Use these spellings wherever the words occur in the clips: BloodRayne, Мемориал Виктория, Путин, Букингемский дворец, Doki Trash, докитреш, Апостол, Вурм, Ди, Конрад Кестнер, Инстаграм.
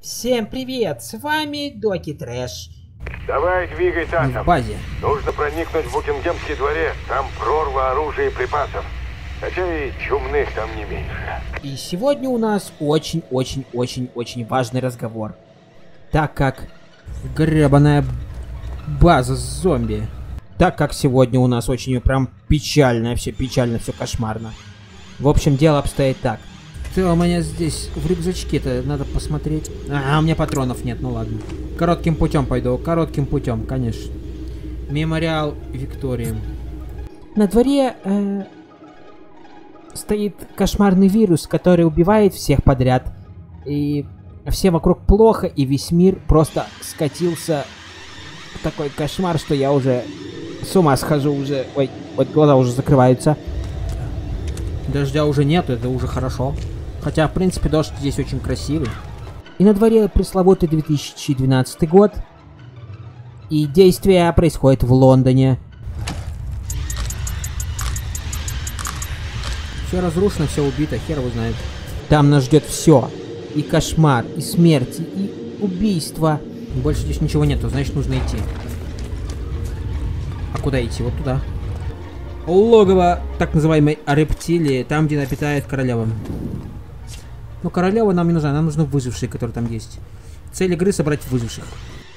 Всем привет, с вами Доки Трэш. Давай двигай там. В базе. Нужно проникнуть в Букингемский дворец, там прорва оружия и припасов. Хотя и чумных там не меньше. И сегодня у нас очень-очень-очень-очень важный разговор. Так как гребаная база зомби. Так как сегодня у нас очень прям печально, все кошмарно. В общем, дело обстоит так. Что у меня здесь в рюкзачке-то, надо посмотреть. А, у меня патронов нет, ну ладно. Коротким путем пойду, конечно. Мемориал Виктория. На дворе стоит кошмарный вирус, который убивает всех подряд. И все вокруг плохо, и весь мир просто скатился в такой кошмар, что я уже с ума схожу уже. Ой, вот глаза уже закрываются. Дождя уже нет, это уже хорошо. Хотя, в принципе, дождь здесь очень красивый. И на дворе пресловутый 2012 год. И действие происходит в Лондоне. Все разрушено, все убито, хер его знает. Там нас ждет все. И кошмар, и смерти, и убийство. Больше здесь ничего нету, значит, нужно идти. А куда идти? Вот туда. Логово так называемой рептилии, там, где напитает королева. Но королева нам не нужна, нам нужны выжившие, которые там есть. Цель игры — собрать выживших.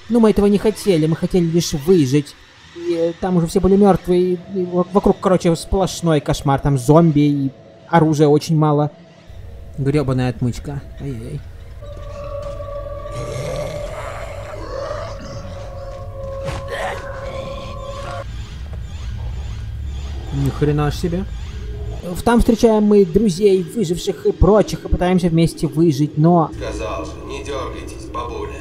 Но мы этого не хотели, мы хотели лишь выжить. И там уже все были мертвые, и вокруг, короче, сплошной кошмар, там зомби, и оружия очень мало. Гребаная отмычка. Ай-яй-яй. Ни хрена ж себе. Там встречаем мы друзей, выживших и прочих, и пытаемся вместе выжить, но... Сказал же, не дергайтесь, бабуля.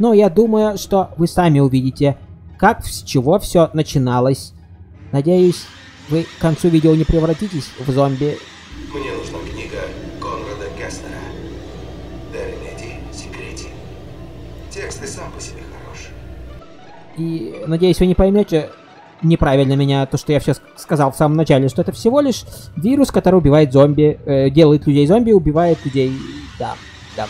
Но я думаю, что вы сами увидите, как, с чего все начиналось. Надеюсь, вы к концу видео не превратитесь в зомби. Мне нужна книга Конрада Кестнера. Дай мне эти секреты. Тексты сам по себе хороший. И надеюсь, вы не поймете неправильно меня, то, что я сейчас сказал в самом начале, что это всего лишь вирус, который убивает зомби, делает людей зомби, убивает людей. Да, да.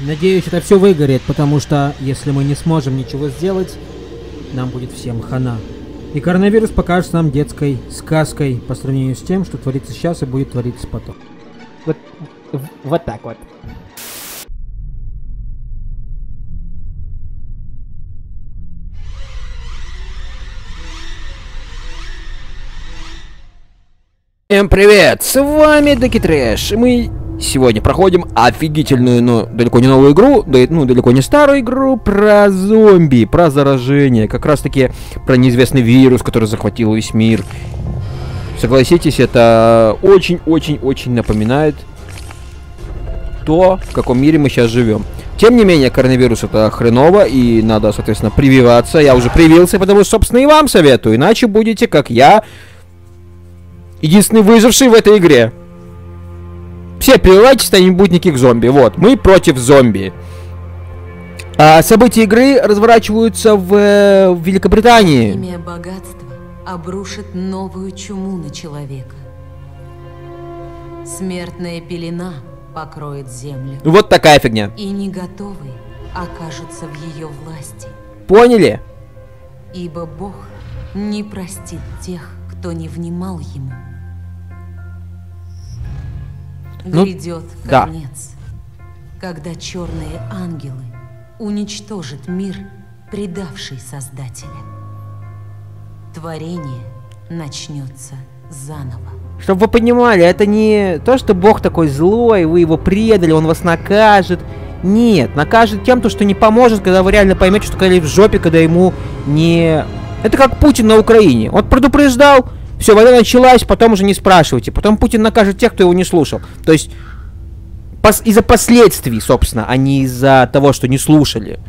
Надеюсь, это все выгорит, потому что если мы не сможем ничего сделать, нам будет всем хана. И коронавирус покажется нам детской сказкой по сравнению с тем, что творится сейчас и будет твориться потом. Вот, вот так вот. Всем привет! С вами Доки Трэш. Мы сегодня проходим офигительную, но далеко не новую игру, далеко не старую игру про зомби, про заражение, как раз таки про неизвестный вирус, который захватил весь мир. Согласитесь, это очень-очень-очень напоминает то, в каком мире мы сейчас живем. Тем не менее, коронавирус — это хреново, и надо, соответственно, прививаться. Я уже привился, потому что, собственно, и вам советую, иначе будете, как я, единственный выживший в этой игре. Все прививайтесь, а не будет никаких зомби. Вот, мы против зомби. А события игры разворачиваются в Великобритании. Имя богатства обрушит новую чуму на человека. Смертная пелена покроет землю. Вот такая фигня. И не готовые окажутся в ее власти. Поняли? Ибо Бог не простит тех, кто не внимал ему. Грядет конец, когда черные ангелы уничтожат мир, предавший Создателя. Творение начнется заново. Чтобы вы понимали, это не то, что Бог такой злой, вы его предали, он вас накажет. Нет, накажет тем, что не поможет, когда вы реально поймете, что когда в жопе, когда ему не... Это как Путин на Украине. Он предупреждал, все, война началась, потом уже не спрашивайте. Потом Путин накажет тех, кто его не слушал. То есть из-за последствий, собственно, а не из-за того, что не слушали.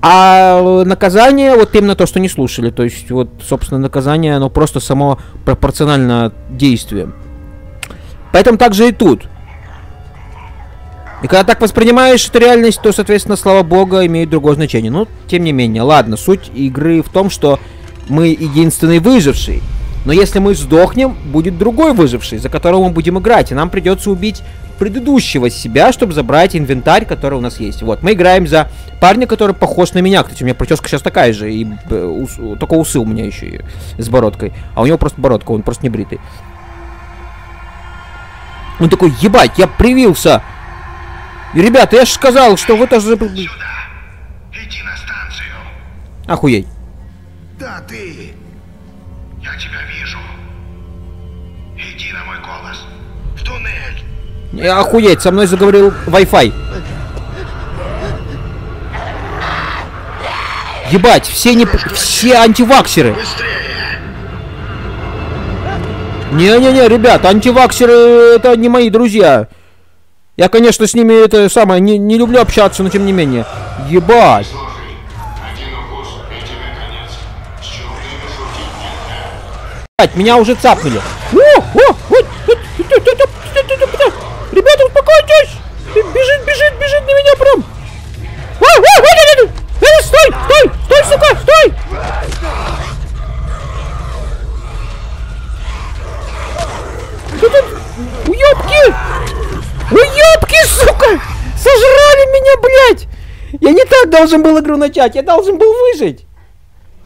А наказание вот именно то, что не слушали. То есть вот, собственно, наказание, оно просто само пропорционально действию. Поэтому так же и тут. И когда так воспринимаешь эту реальность, то, соответственно, слава богу, имеет другое значение. Но, тем не менее, ладно, суть игры в том, что мы единственный выживший. Но если мы сдохнем, будет другой выживший, за которого мы будем играть, и нам придется убить предыдущего себя, чтобы забрать инвентарь, который у нас есть. Вот, мы играем за парня, который похож на меня. Кстати, у меня прическа сейчас такая же, и только усы у меня еще с бородкой. А у него просто бородка, он просто не бритый. Он такой, ебать, я привился. И, ребята, я же сказал, что вы тоже... Иди на станцию. Охуеть. Да, ты. Я тебя вижу. Иди на мой голос. В туннель. Я охуеть, со мной заговорил Wi-Fi. Ебать, все не... все антиваксеры. Не-не-не, ребят, антиваксеры это не мои друзья. Я, конечно, с ними это самое, не люблю общаться, но тем не менее. Ебать. Блять, меня уже цапнули. Ребята, успокойтесь! Бежит, бежит, бежит на меня прям! Стой, стой, стой, сука, стой! Уёбки! Уёбки, сука! Сожрали меня, блядь! Я не так должен был игру начать, я должен был выжить!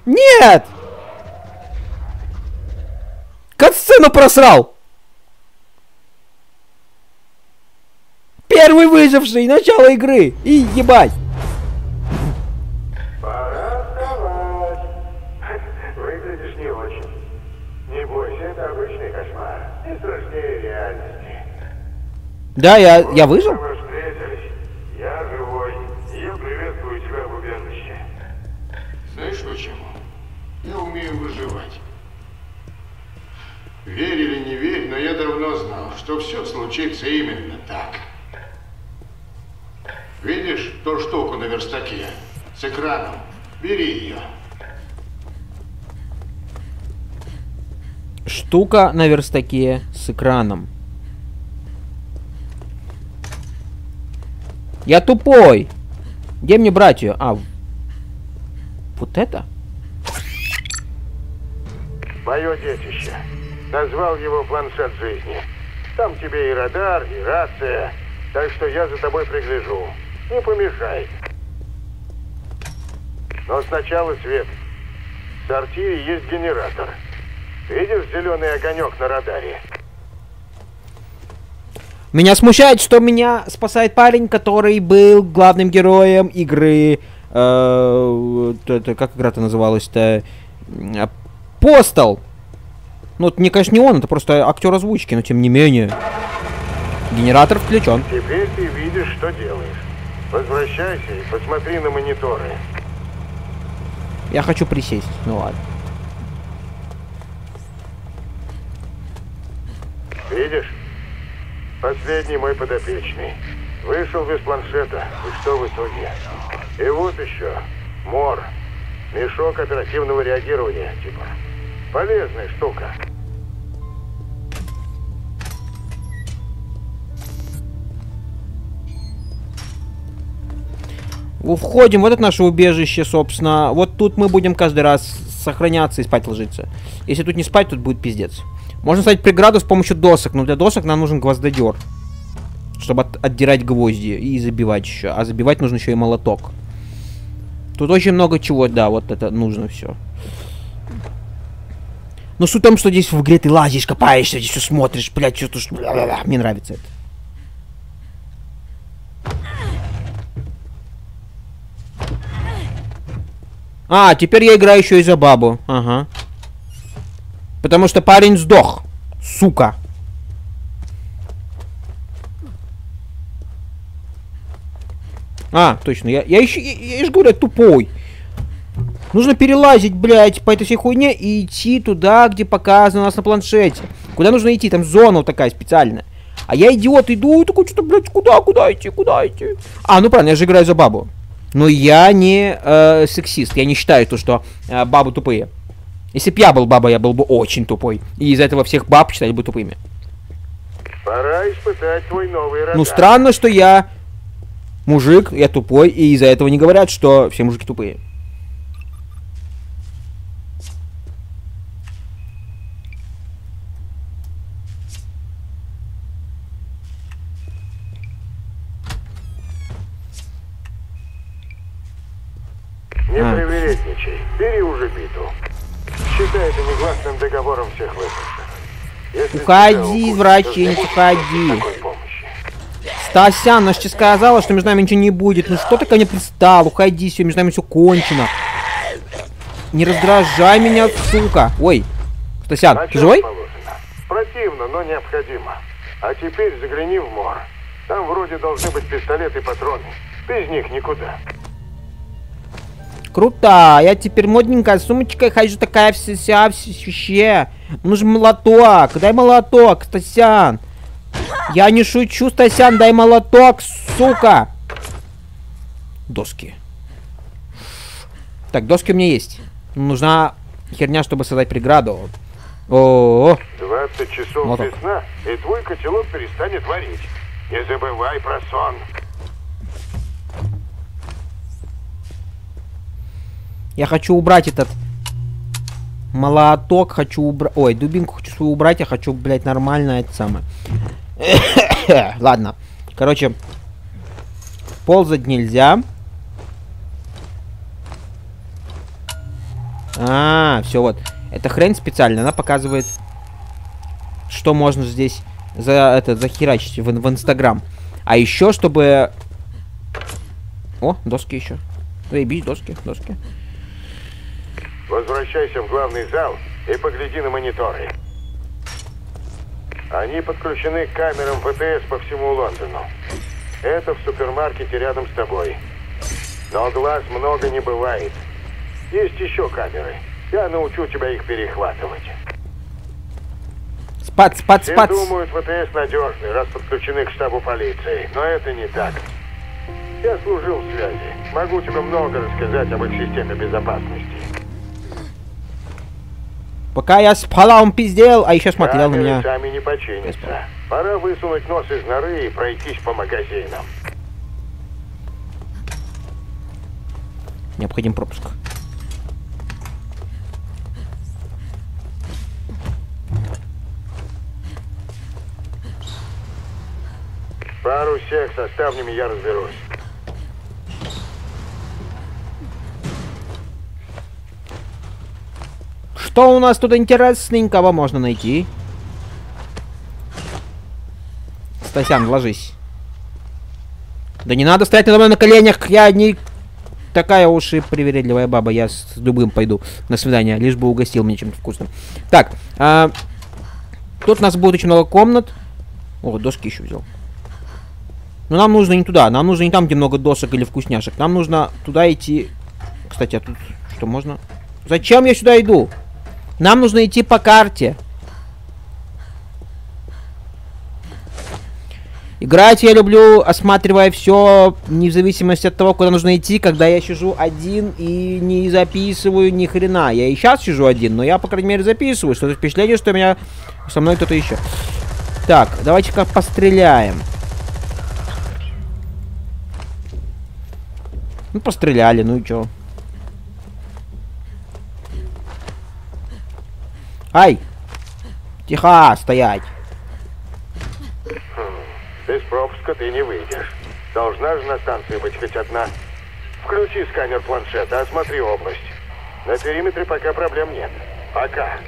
Нет! Катсцену просрал! Первый выживший, начало игры, и ебать. Пора вставать. Выглядишь не очень. Не бойся, это обычный кошмар. Не страшнее реальности. Да, я выжил? Мы встретились. Я живой. Я приветствую тебя в убежище. Знаешь почему? Я умею выживать. Верь или не верь, но я давно знал, что все случится именно так. Видишь ту штуку на верстаке с экраном? Бери ее. Штука на верстаке с экраном. Я тупой. Где мне брать ее? А, вот это? Мое детище. Назвал его планшет жизни. Там тебе и радар, и рация. Так что я за тобой пригляжу. Не помешай. Но сначала свет. В сортире есть генератор. Видишь зеленый огонек на радаре? Меня смущает, что меня спасает парень, который был главным героем игры... как игра-то называлась-то? Апостол. Ну, это, конечно, не он, это просто актер озвучки, но тем не менее. Генератор включен. Теперь ты видишь, что делаешь. Возвращайся и посмотри на мониторы. Я хочу присесть. Ну ладно. Видишь? Последний мой подопечный. Вышел без планшета. И что в итоге? И вот еще. Мор. Мешок оперативного реагирования, типа. Полезная штука. Уходим, вот это наше убежище, собственно. Вот тут мы будем каждый раз сохраняться и спать ложиться. Если тут не спать, тут будет пиздец. Можно ставить преграду с помощью досок, но для досок нам нужен гвоздодер, чтобы отдирать гвозди и забивать еще. А забивать нужно еще и молоток. Тут очень много чего, да, вот это нужно все. Но суть в том, что здесь в игре ты лазишь, копаешься, здесь все смотришь, блядь, чувствуешь, бля-бля-бля. Мне нравится это. А, теперь я играю еще и за бабу. Ага. Потому что парень сдох. Сука. А, точно. Я же говорю, тупой. Нужно перелазить, блядь, по этой всей хуйне и идти туда, где показано у нас на планшете. Куда нужно идти? Там зона вот такая специальная. А я, идиот, иду и такой, что-то, блядь, куда идти? А, ну правильно, я же играю за бабу. Но я не сексист, я не считаю то, что бабы тупые. Если бы я был бабой, я был бы очень тупой. И из-за этого всех баб считали бы тупыми. Пора испытать твой новый радар. Ну странно, что я мужик, я тупой, и из-за этого не говорят, что все мужики тупые. Не привередничай, бери уже биту. Считай это негласным договором всех выпавших. Уходи, извращенец, уходи. Стася, она сейчас сказала, что между нами ничего не будет. Ну что ты ко мне пристал? Уходи, все, между нами все кончено. Не раздражай меня, сука. Ой, Стася, ты живой? Противно, но необходимо. А теперь загляни в мор. Там вроде должны быть пистолеты и патроны. Без них никуда. Круто, я теперь модненькая сумочка, хожу такая вся. Нужен молоток, дай молоток, Стасян. Я не шучу, Стасян, дай молоток, сука. Доски. Так, доски у меня есть. Нужна херня, чтобы создать преграду. О-о-о. 20 часов молоток. Без сна, и твой котелок перестанет варить. Не забывай про сон. Я хочу убрать этот молоток, хочу убрать... Ой, дубинку хочу свою убрать, я хочу, блядь, нормально это самое. Ладно. Короче, ползать нельзя. А, все, вот. Эта хрень специально, она показывает, что можно здесь за это захерачить в Инстаграм. А еще, чтобы... О, доски еще. Заебись, доски, доски. Возвращайся в главный зал и погляди на мониторы. Они подключены к камерам ВТС по всему Лондону. Это в супермаркете рядом с тобой. Но глаз много не бывает. Есть еще камеры. Я научу тебя их перехватывать. Спать, спать, спать. Все думают, ВТС надежны, раз подключены к штабу полиции. Но это не так. Я служил в связи. Могу тебе много рассказать об их системе безопасности. Пока я спала, он пиздел, а еще смотрел на меня. Сами не починятся. Пора высунуть нос из норы и пройтись по магазинам. Необходим пропуск. Пару всех со ставнями я разберусь. Что у нас тут интересненького можно найти? Стасян, ложись. Да не надо стоять надо мной на коленях, я не такая уж и привередливая баба, я с любым пойду. На свидание, лишь бы угостил мне чем-то вкусным. Так, тут у нас будет очень много комнат. О, доски еще взял. Но нам нужно не туда, нам нужно не там, где много досок или вкусняшек. Нам нужно туда идти... Кстати, а тут что можно? Зачем я сюда иду? Нам нужно идти по карте. Играть я люблю, осматривая все, не в зависимости от того, куда нужно идти, когда я сижу один и не записываю ни хрена. Я и сейчас сижу один, но я, по крайней мере, записываю. Что-то впечатление, что меня со мной кто-то еще. Так, давайте-ка постреляем. Ну, постреляли, ну и чё? Ай! Тихо, стоять! Без пропуска ты не выйдешь. Должна же на станции быть хоть одна. Включи сканер планшета, осмотри область. На периметре пока проблем нет. Пока.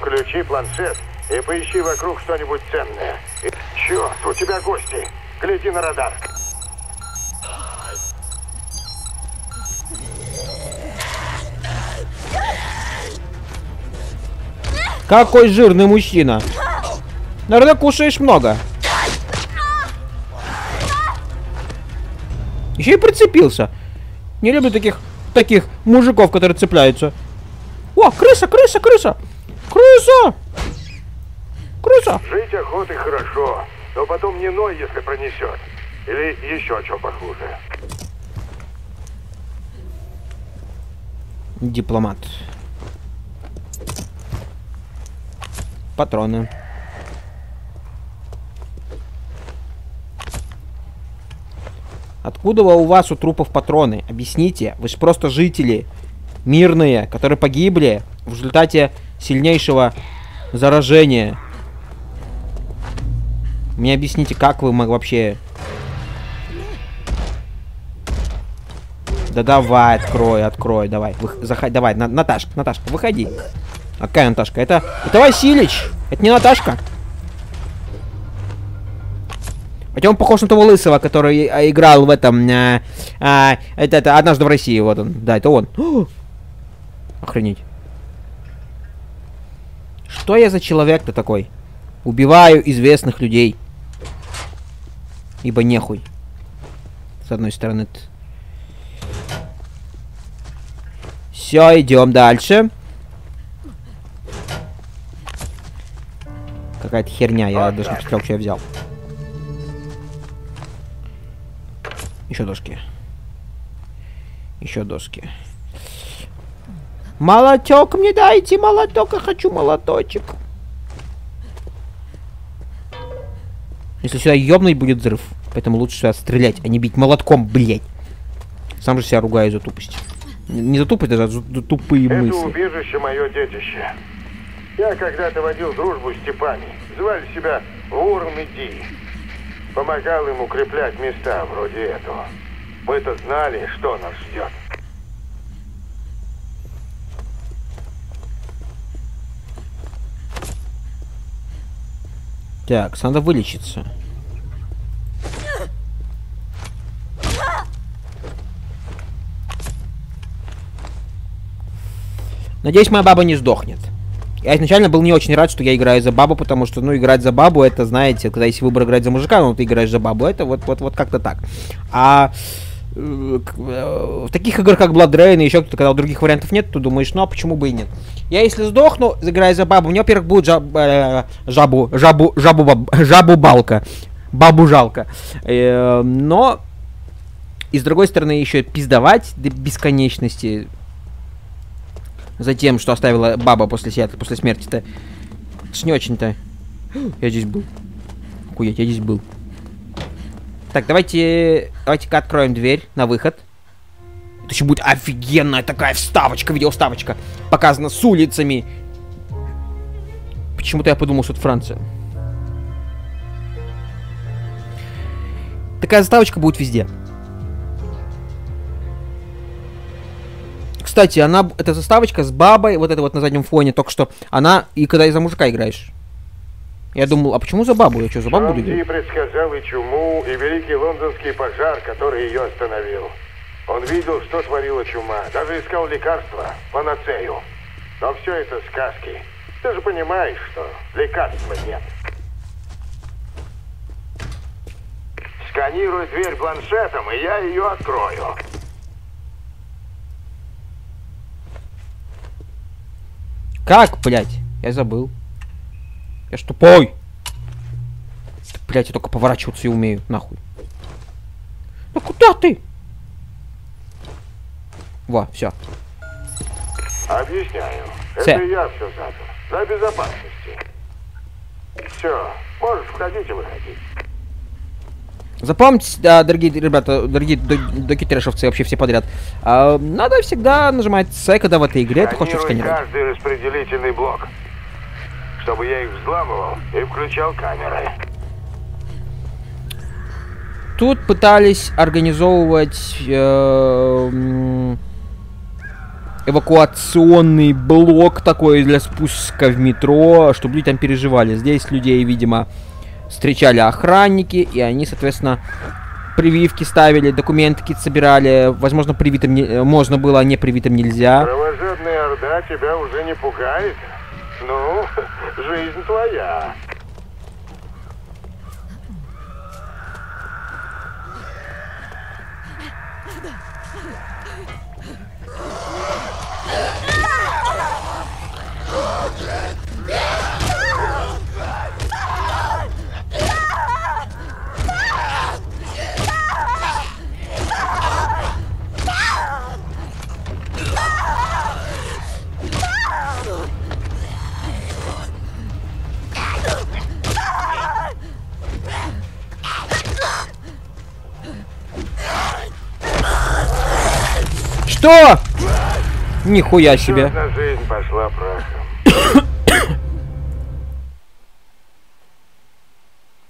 Включи планшет и поищи вокруг что-нибудь ценное. И... Чёрт, у тебя гости! Гляди на радар! Какой жирный мужчина. Наверное, кушаешь много. Еще и прицепился. Не люблю таких мужиков, которые цепляются. О, крыса, крыса, крыса. Крыса. Крыса. Жить охотой хорошо, но потом не ной, если пронесет. Или еще что похуже. Дипломат. Патроны. Откуда у вас у трупов патроны? Объясните. Вы же просто жители мирные, которые погибли в результате сильнейшего заражения. Мне объясните, как вы вообще... Да давай, открой, давай. Заходи, давай, Наташка, выходи. А какая Наташка? Это Василич! Это не Наташка. Хотя он похож на того лысого, который играл в этом... это «Однажды в России», вот он. Да, это он. О! Охренеть. Что я за человек-то такой? Убиваю известных людей. Ибо нехуй. С одной стороны. Все, идем дальше. Какая-то херня, я даже не представлял, что я взял. Еще доски. Еще доски. Молоток мне дайте, молоток, я хочу молоточек. Если сюда ёбнуть, будет взрыв. Поэтому лучше сюда стрелять, а не бить молотком, блядь. Сам же себя ругаю за тупость. Не за тупость, даже за тупые мысли. Это убежище мое детище. Я когда-то водил дружбу с типами. Звали себя Вурм и Ди. Помогал им укреплять места вроде этого. Мы-то знали, что нас ждет. Так, надо вылечиться. Надеюсь, моя баба не сдохнет. Я изначально был не очень рад, что я играю за бабу, потому что, ну, играть за бабу, это, знаете, когда есть выбор играть за мужика, ну, ты играешь за бабу, это вот как-то так. А в таких играх, как BloodRayne и еще кто-то, когда других вариантов нет, ты думаешь, ну, а почему бы и нет? Я, если сдохну, играю за бабу, у меня, во-первых, будет бабу жалко. Но, и с другой стороны, еще пиздовать до бесконечности... За тем, что оставила баба после смерти-то. Это ж не очень-то. Я здесь был. Охуеть, я здесь был. Так, давайте-ка откроем дверь на выход. Это еще будет офигенная такая вставочка, видеовставочка. Показана с улицами. Почему-то я подумал, что это Франция. Такая заставочка будет везде. Кстати, эта заставочка с бабой, вот это вот на заднем фоне, только что она, и когда из-за мужика играешь. Я думал, а почему за бабу? Я что, за бабу буду играть? Ди предсказал и чуму, и великий лондонский пожар, который ее остановил. Он видел, что творила чума, даже искал лекарства, панацею. Но все это сказки. Ты же понимаешь, что лекарства нет. Сканируй дверь планшетом, и я ее открою. Как, блядь? Я забыл. Я ж тупой. Блядь, я только поворачиваться и умею, нахуй. Да куда ты? Во, все. Объясняю. Это я все задал. Для безопасности. Все, можешь входить и выходить. Запомните, да, дорогие ребята, дорогие докитрешевцы, вообще все подряд. Надо всегда нажимать С, когда в этой игре ты хочешь сканировать. Каждый распределительный блок, чтобы я их взламывал и включал камеры. Тут пытались организовывать эвакуационный блок такой для спуска в метро, чтобы люди там переживали. Здесь людей, видимо... Встречали охранники, и они, соответственно, прививки ставили, документы какие-то собирали. Возможно, привитым не... можно было, а не привитым нельзя. Кровожадная орда тебя уже не пугает? Ну, жизнь твоя. Что? Нихуя себе. Жизнь пошла прахом.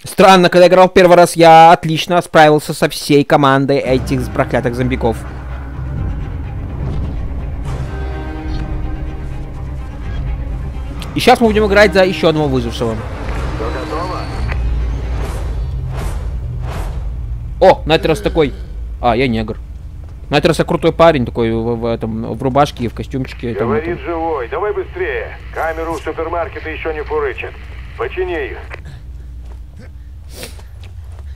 Странно, когда я играл в первый раз, я отлично справился со всей командой этих проклятых зомбиков. И сейчас мы будем играть за еще одного выжившего. О, на этот раз такой... А, я негр. На этот раз я крутой парень такой в рубашке, в костюмчике. Говорит живой, давай быстрее. Камеру супермаркета еще не фурычат. Почини ее.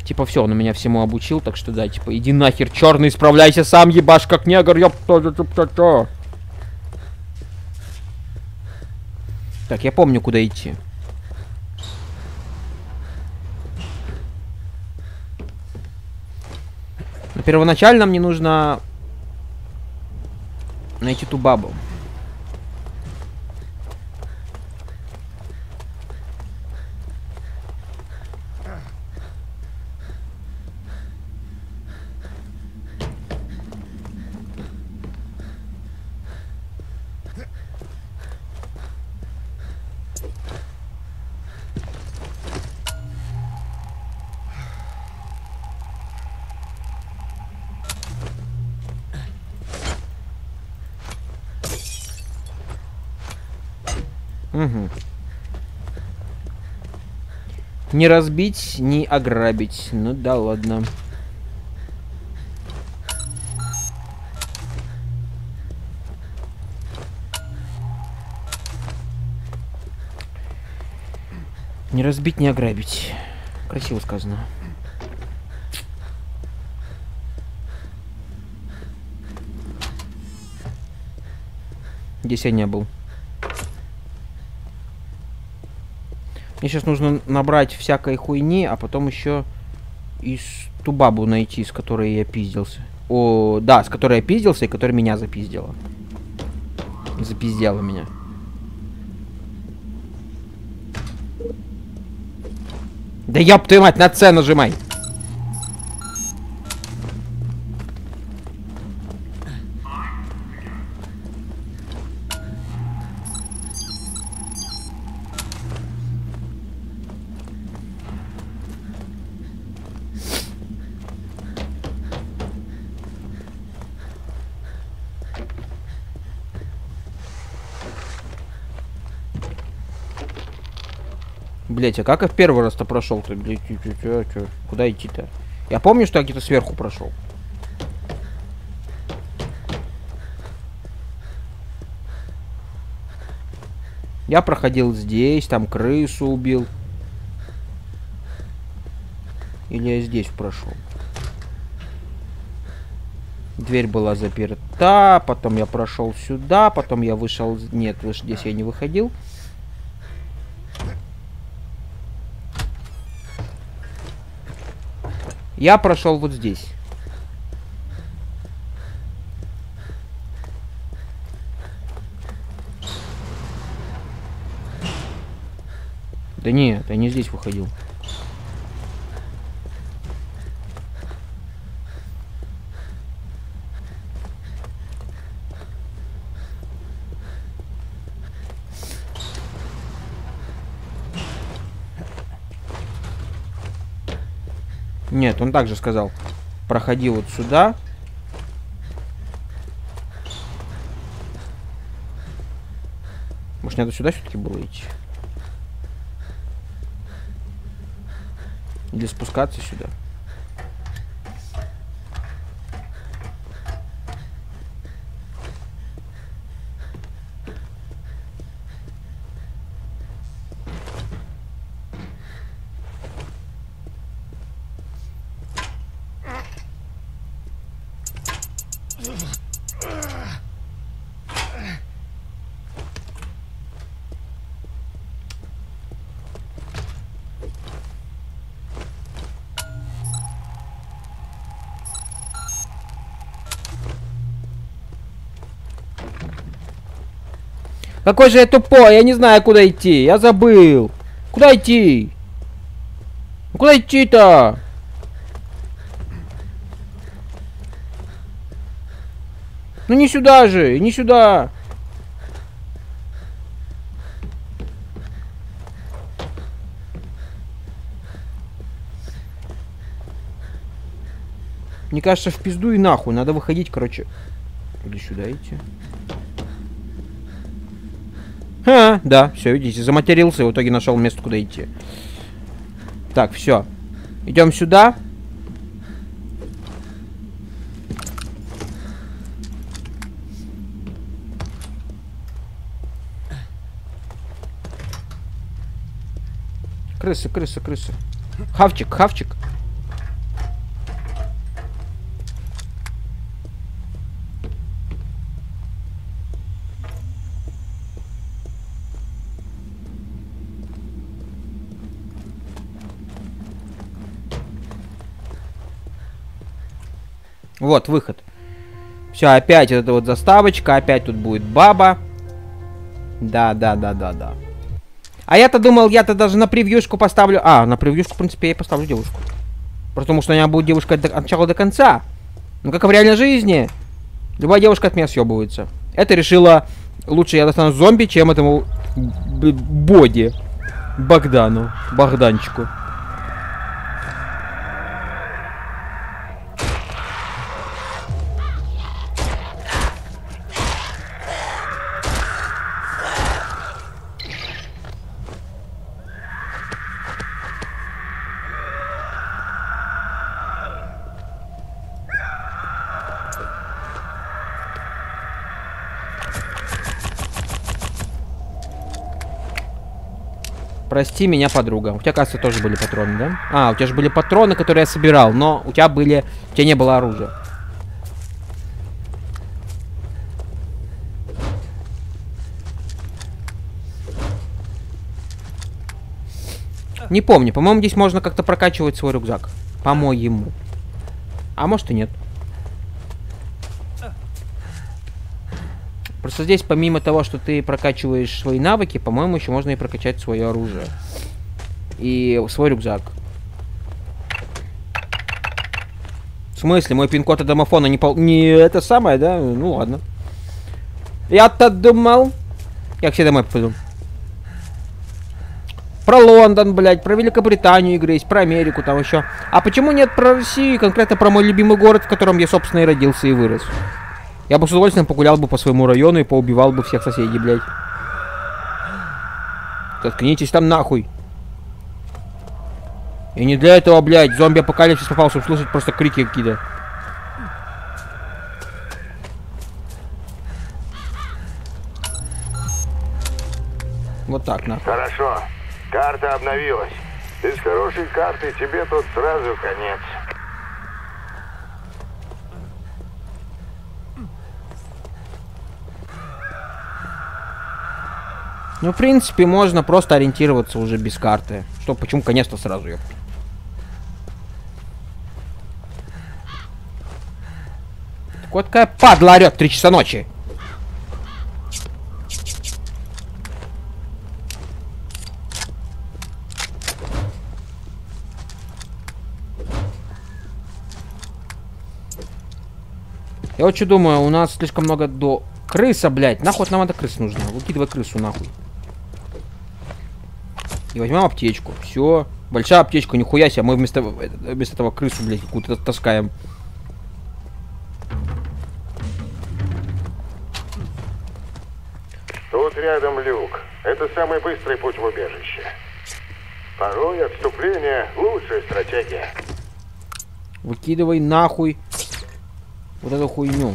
Типа все, он меня всему обучил, так что да, типа иди нахер, черный, справляйся сам, ебашь как негр, ёпта. Так, я помню, куда идти. Но первоначально мне нужно найти ту бабу. Угу. Не разбить, не ограбить. Ну да ладно. Не разбить, не ограбить. Красиво сказано. Здесь я не был. Мне сейчас нужно набрать всякой хуйни, а потом еще и ту бабу найти, с которой я пиздился. О, да, с которой я пиздился и которая меня запиздила. Запиздела меня. Да ёб твою мать, на С нажимай! Блять, а как я в первый раз-то прошел-то? Блять, куда идти-то? Я помню, что я где-то сверху прошел. Я проходил здесь, там крысу убил. Или я здесь прошел? Дверь была заперта, потом я прошел сюда, потом я вышел... Нет, здесь я не выходил. Я прошел вот здесь. Да нет, я не здесь выходил. Нет, он также сказал, проходи вот сюда. Может, надо сюда все-таки было идти? Или спускаться сюда? Какой же я тупой, я не знаю, куда идти, я забыл. Куда идти? Куда идти-то? Ну не сюда же, не сюда. Мне кажется, в пизду и нахуй, надо выходить, короче. Или сюда идти. Ха, да, все, видите, заматерился и в итоге нашел место, куда идти. Так, все. Идем сюда. Крысы, крысы, крысы. Хавчик, хавчик. Вот, выход. Все, опять это вот заставочка, опять тут будет баба. Да. А я-то думал, я-то даже на превьюшку поставлю... А, на превьюшку, в принципе, я и поставлю девушку. Потому что у меня будет девушка от начала до конца. Ну, как и в реальной жизни. Любая девушка от меня съебывается. Это решила, лучше я достану зомби, чем этому боди. Богдану. Богданчику. Прости меня, подруга. У тебя, кажется, тоже были патроны, да? А, у тебя же были патроны, которые я собирал, но у тебя были... У тебя не было оружия. Не помню. По-моему, здесь можно как-то прокачивать свой рюкзак. По-моему. А может и нет. Просто здесь, помимо того, что ты прокачиваешь свои навыки, по-моему, еще можно и прокачать свое оружие. И свой рюкзак. В смысле? Мой пин-код от домофона не это самое, да? Ну ладно. Я-то думал... Я к себе домой попаду. Про Лондон, блядь, про Великобританию игры есть, про Америку там еще. А почему нет про Россию, конкретно про мой любимый город, в котором я, собственно, и родился и вырос? Я бы с удовольствием погулял бы по своему району и поубивал бы всех соседей, блядь. Заткнитесь там нахуй. И не для этого, блядь, зомби-апокалипсис попался услышать просто крики какие-то. Вот так, нахуй. Хорошо. Карта обновилась. Без хорошей карты тебе тут сразу конец. Ну, в принципе, можно просто ориентироваться уже без карты. Что, почему, конечно, сразу ее. Так вот какая падла орет 3 часа ночи. Я вот что думаю, у нас слишком много до... Крыса, блядь. Нахуй нам эта крыса нужна. Выкидывай крысу, нахуй. И возьмем аптечку. Все. Большая аптечка, нихуя себе. Мы вместо этого крысу, блядь, какую-то таскаем. Тут рядом люк. Это самый быстрый путь в убежище. Порой отступление — лучшая стратегия. Выкидывай нахуй вот эту хуйню.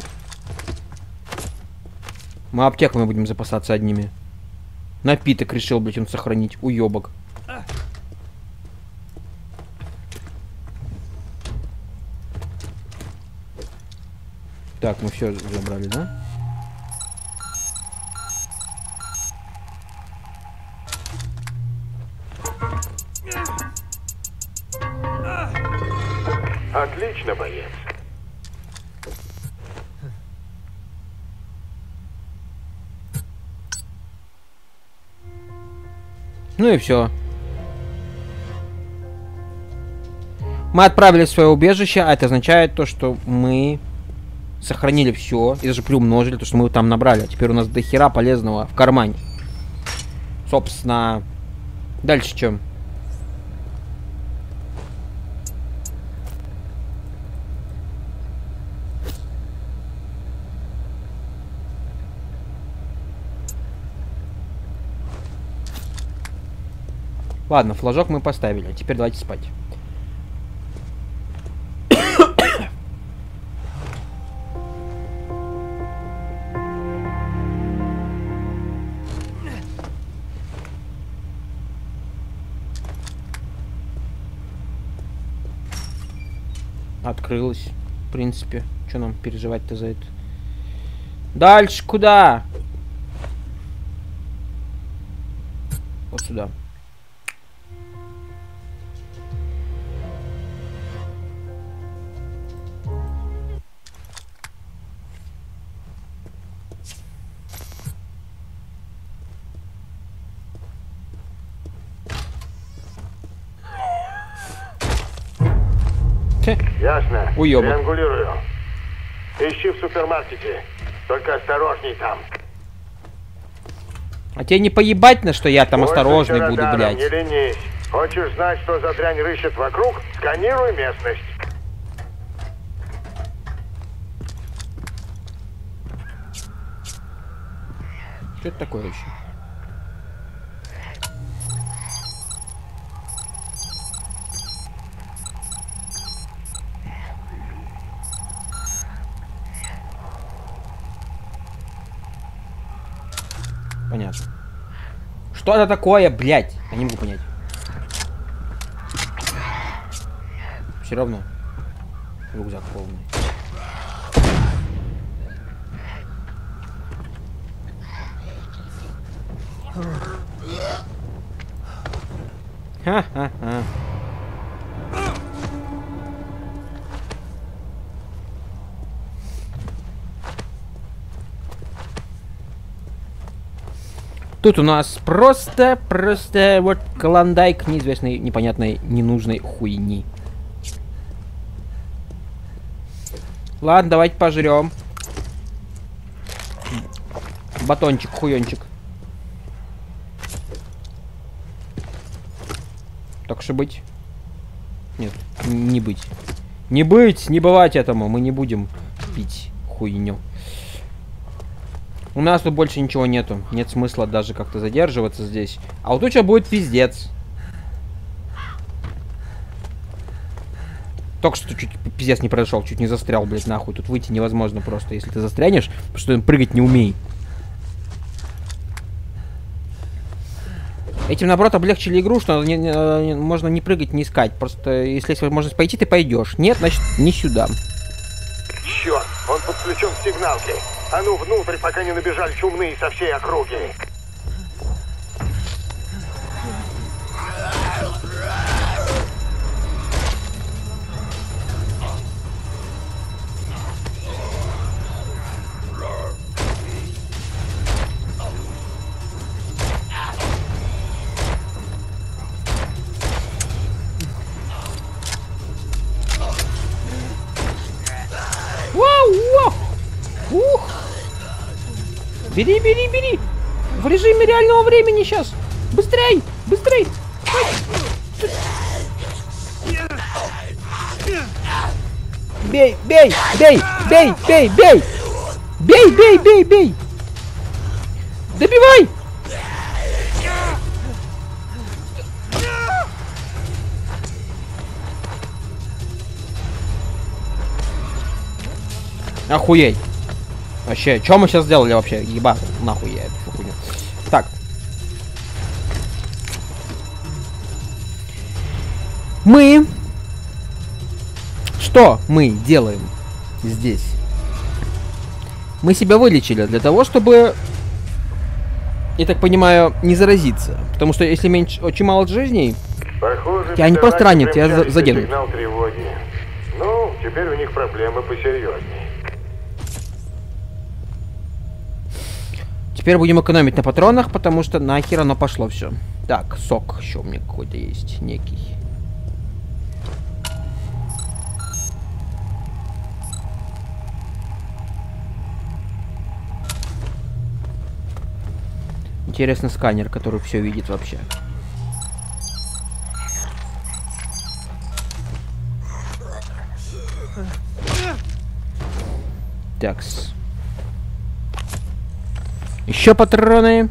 Мы аптеками будем запасаться одними. Напиток решил, блядь, он сохранить. Уёбок. Так, мы все забрали, да? Отлично, боец. Ну и все. Мы отправились в свое убежище, а это означает то, что мы сохранили все и даже приумножили то, что мы там набрали. Теперь у нас дохера полезного в кармане. Собственно, дальше чем? Ладно, флажок мы поставили. Теперь давайте спать. Открылась. В принципе, что нам переживать-то за это? Дальше куда? Вот сюда. Ясно. Уёбок. Триангулирую. Ищи в супермаркете. Только осторожней там. А тебе не поебать, на что я там осторожный буду, блядь? Не ленись. Хочешь знать, что за дрянь рыщет вокруг? Сканируй местность. Что это такое еще? Понятно. Что это такое, блядь? Я не могу понять. Все равно. Рюкзак полный. Ха-ха-ха. Тут у нас просто вот клондайк неизвестной, непонятной, ненужной хуйни. Ладно, давайте пожрем. Батончик, хуёнчик. Так что быть. Нет, не быть. Не быть, не бывать этому. Мы не будем пить хуйню. У нас тут больше ничего нету. Нет смысла даже как-то задерживаться здесь. А вот тут что будет пиздец. Только что чуть пиздец не произошел, чуть не застрял, блядь, нахуй. Тут выйти невозможно просто, если ты застрянешь, потому что прыгать не умей. Этим, наоборот, облегчили игру, что можно не прыгать, не искать. Просто если есть возможность пойти, ты пойдешь. Нет, значит, не сюда. Черт, он подключен к сигналке. А ну внутрь, пока не набежали чумные со всей округи. Бери, бери, бери! В режиме реального времени сейчас! Быстрей! Быстрей! Бей, бей, бей, бей, бей, бей! Бей, бей, бей, бей! Добивай! Охуеть! Вообще, что мы сейчас сделали вообще? Еба, нахуй я эту хуйню. Так. Мы... Что мы делаем здесь? Мы себя вылечили для того, чтобы... Я так понимаю, не заразиться. Потому что если меньше... Очень мало жизней... Похоже, тебя не просто ранят, тебя заденут. Ну, теперь у них проблемы посерьезнее. Теперь будем экономить на патронах, потому что нахер оно пошло все. Так, сок еще у меня какой-то есть, некий. Интересно, сканер, который все видит вообще. Такс. Еще патроны.